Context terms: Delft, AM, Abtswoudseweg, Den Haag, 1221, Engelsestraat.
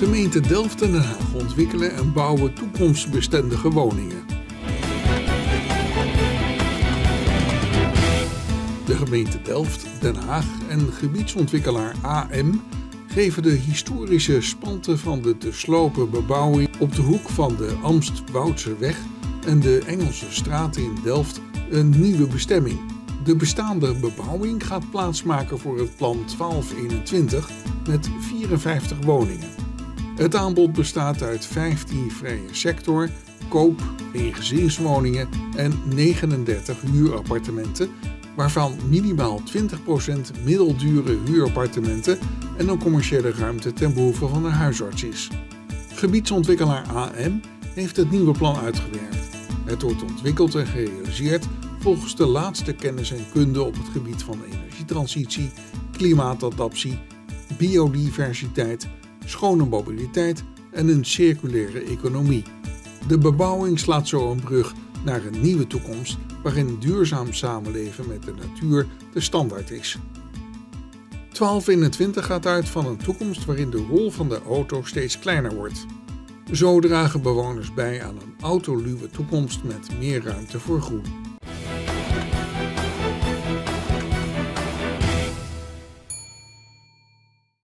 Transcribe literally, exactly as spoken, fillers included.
Gemeente Delft en Den Haag ontwikkelen en bouwen toekomstbestendige woningen. De gemeente Delft, Den Haag en gebiedsontwikkelaar A M geven de historische spanten van de te slopen bebouwing op de hoek van de Abtswoudseweg en de Engelsestraat in Delft een nieuwe bestemming. De bestaande bebouwing gaat plaatsmaken voor het plan twaalf eenentwintig met vierenvijftig woningen. Het aanbod bestaat uit vijftien vrije sector, koop- en gezinswoningen en negenendertig huurappartementen, waarvan minimaal twintig procent middeldure huurappartementen en een commerciële ruimte ten behoeve van de huisarts is. Gebiedsontwikkelaar A M heeft het nieuwe plan uitgewerkt. Het wordt ontwikkeld en gerealiseerd volgens de laatste kennis en kunde op het gebied van energietransitie, klimaatadaptie, biodiversiteit, schone mobiliteit en een circulaire economie. De bebouwing slaat zo een brug naar een nieuwe toekomst waarin duurzaam samenleven met de natuur de standaard is. twaalf eenentwintig gaat uit van een toekomst waarin de rol van de auto steeds kleiner wordt. Zo dragen bewoners bij aan een autoluwe toekomst met meer ruimte voor groen.